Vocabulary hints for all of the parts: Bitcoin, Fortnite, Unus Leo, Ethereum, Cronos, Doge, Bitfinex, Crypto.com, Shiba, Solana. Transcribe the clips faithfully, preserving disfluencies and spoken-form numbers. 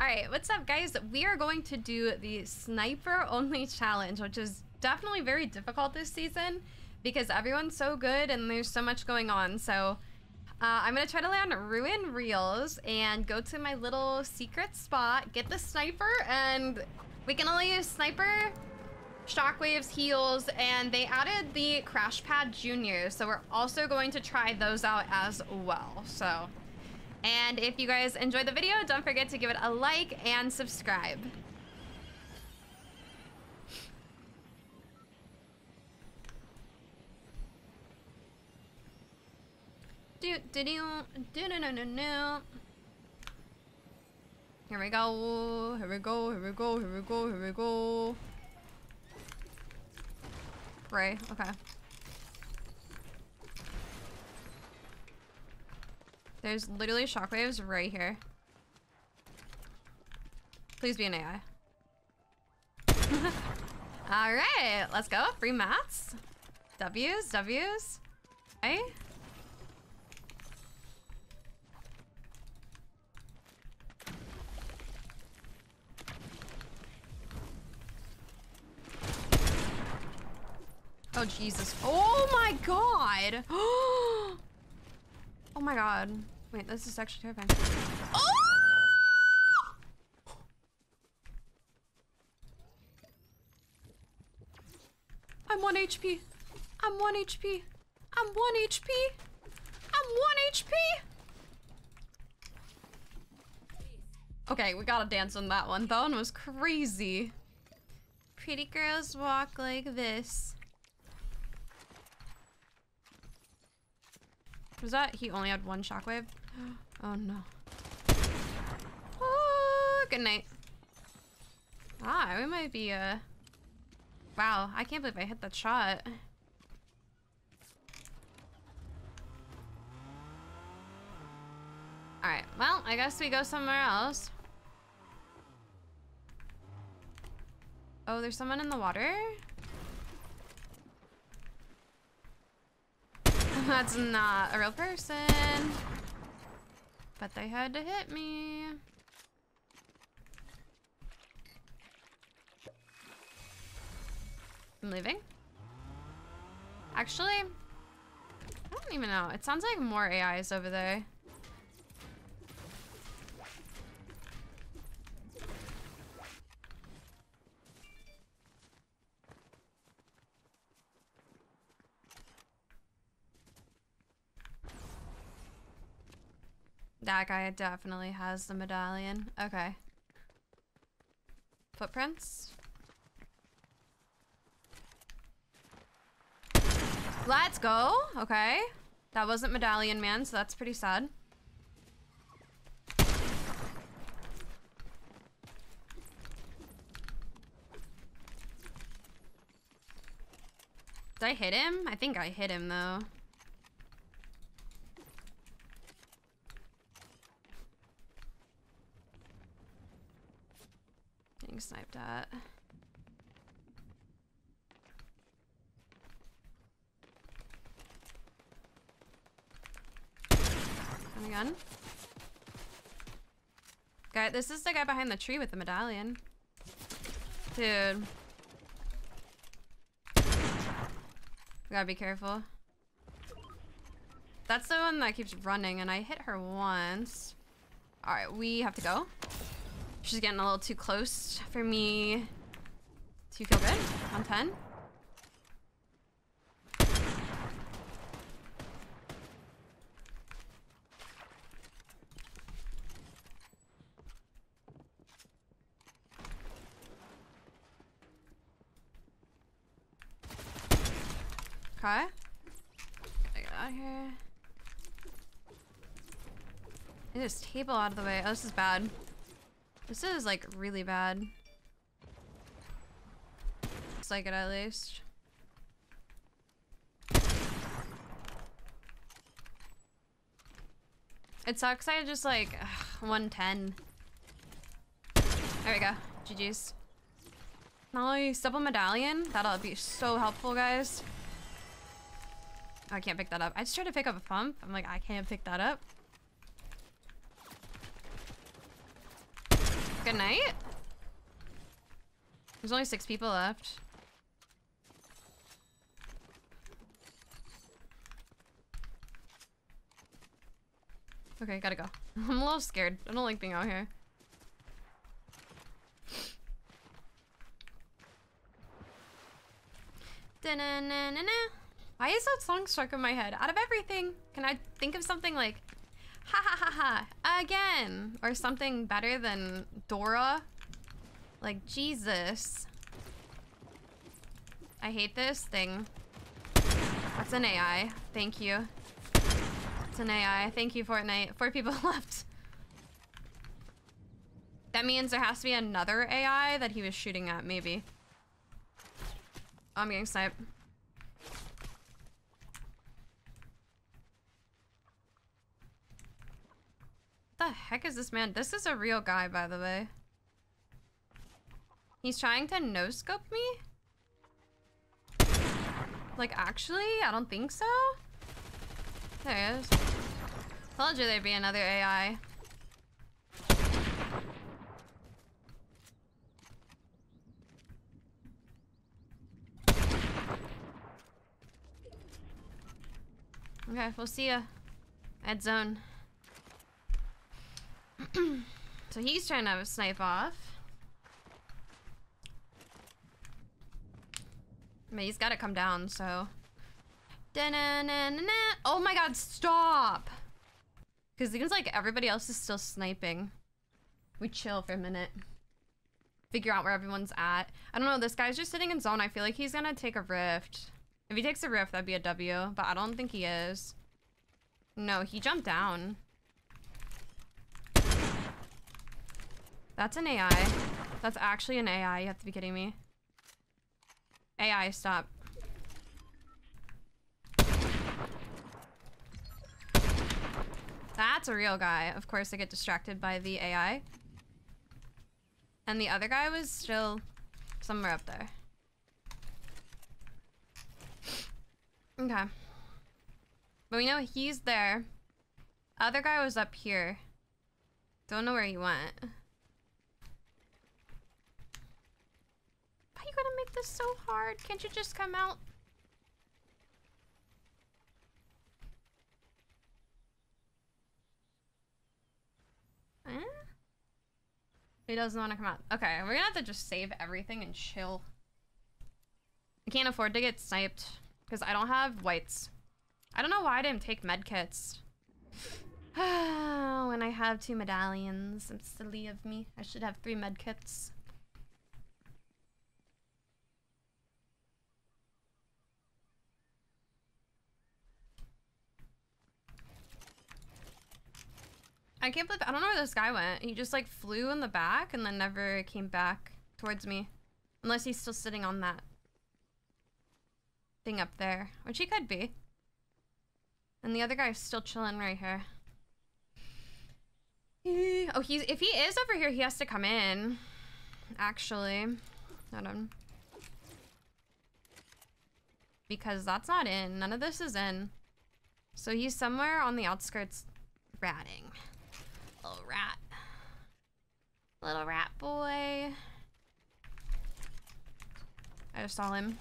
All right, what's up, guys? We are going to do the sniper only challenge, which is definitely very difficult this season because everyone's so good and there's so much going on. So uh, I'm gonna try to land ruin reels and go to my little secret spot, get the sniper, and we can only use sniper, shockwaves, heals, and they added the crash pad junior. So we're also going to try those out as well. So. And if you guys enjoyed the video, don't forget to give it a like and subscribe. Do do do do no no no no. Here we go. Here we go. Here we go. Here we go. Here we go. Right. Okay. There's literally shockwaves right here. Please be an A I. All right, let's go. Free mats. W's, W's. Okay. Oh, Jesus. Oh, my God. Oh. Oh my God. Wait, this is actually terrifying. Oh! I'm one H P. I'm one H P. I'm one H P. I'm one H P. Okay, we gotta dance on that one. That one was crazy. Pretty girls walk like this. Was that? He only had one shockwave. Oh no. Oh, good night. Ah, we might be uh wow, I can't believe I hit that shot. Alright, well, I guess we go somewhere else. Oh, there's someone in the water? That's not a real person, but they had to hit me. I'm leaving. Actually, I don't even know. It sounds like more A Is over there. That guy definitely has the medallion. Okay. Footprints. Let's go. Okay. That wasn't medallion man, so that's pretty sad. Did I hit him? I think I hit him though. Sniped at. Coming on. Guy, this is the guy behind the tree with the medallion. Dude. We gotta be careful. That's the one that keeps running, and I hit her once. Alright, we have to go. She's getting a little too close for me to feel good on ten. Okay. Gotta get out of here. Get this table out of the way. Oh, this is bad. This is like really bad. Looks like it at least. It sucks. I just like ugh, one ten. There we go. G G's. Nice double medallion. That'll be so helpful, guys. Oh, I can't pick that up. I just tried to pick up a pump. I'm like, I can't pick that up. Good night? There's only six people left. Okay, gotta go. I'm a little scared. I don't like being out here. Da-na-na-na-na. Why is that song stuck in my head? Out of everything, can I think of something like ha ha ha ha again? Or something better than Dora? Like, Jesus. I hate this thing. That's an A I. Thank you. That's an A I. Thank you, Fortnite. Four people left. That means there has to be another A I that he was shooting at, maybe. Oh, I'm getting sniped. What the heck is this man? This is a real guy, by the way. He's trying to no-scope me? Like, actually? I don't think so. There he is. Told you there'd be another A I. Okay, we'll see ya. Ed zone. So he's trying to have a snipe off. I mean, he's gotta come down, so. Da-na-na-na-na. Oh my god, stop! Because it seems like everybody else is still sniping. We chill for a minute. Figure out where everyone's at. I don't know, this guy's just sitting in zone. I feel like he's gonna take a rift. If he takes a rift, that'd be a W, but I don't think he is. No, he jumped down. That's an A I. That's actually an A I. You have to be kidding me. A I, stop. That's a real guy. Of course, I get distracted by the A I. And the other guy was still somewhere up there. Okay. But we know he's there. Other guy was up here. Don't know where he went. Why are you gonna make this so hard? Can't you just come out? He doesn't want to come out. Okay, we're gonna have to just save everything and chill. I can't afford to get sniped because I don't have whites. I don't know why I didn't take med kits. When I have two medallions, it's silly of me. I should have three med kits. I can't believe- I don't know where this guy went. He just like flew in the back and then never came back towards me. Unless he's still sitting on that thing up there. Which he could be. And the other guy's still chilling right here. Oh, he's- if he is over here, he has to come in. Actually. Hold on. Because that's not in. None of this is in. So he's somewhere on the outskirts ratting. Little rat. Little rat boy. I just saw him.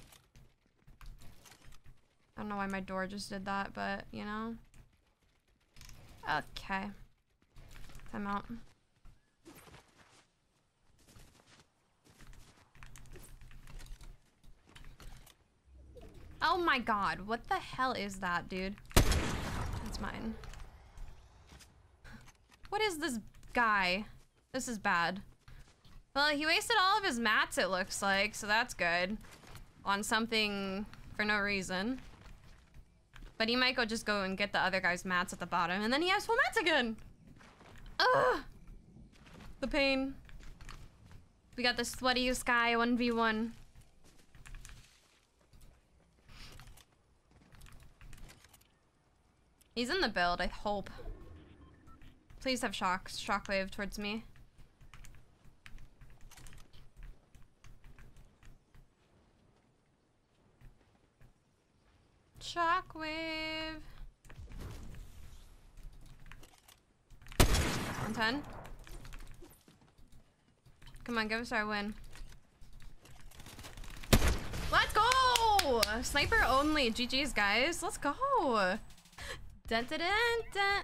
I don't know why my door just did that, but you know. Okay. Time out. Oh my god, what the hell is that, dude? That's mine. What is this guy? This is bad. Well, he wasted all of his mats, it looks like, so that's good. On something for no reason. But he might go just go and get the other guy's mats at the bottom, and then he has full mats again! Ugh! The pain. We got the sweatiest guy one v one. He's in the build, I hope. Please have shock, shockwave towards me. Shockwave. one ten. Come on, give us our win. Let's go! Sniper only. G G's, guys. Let's go. Dun dun dun dun.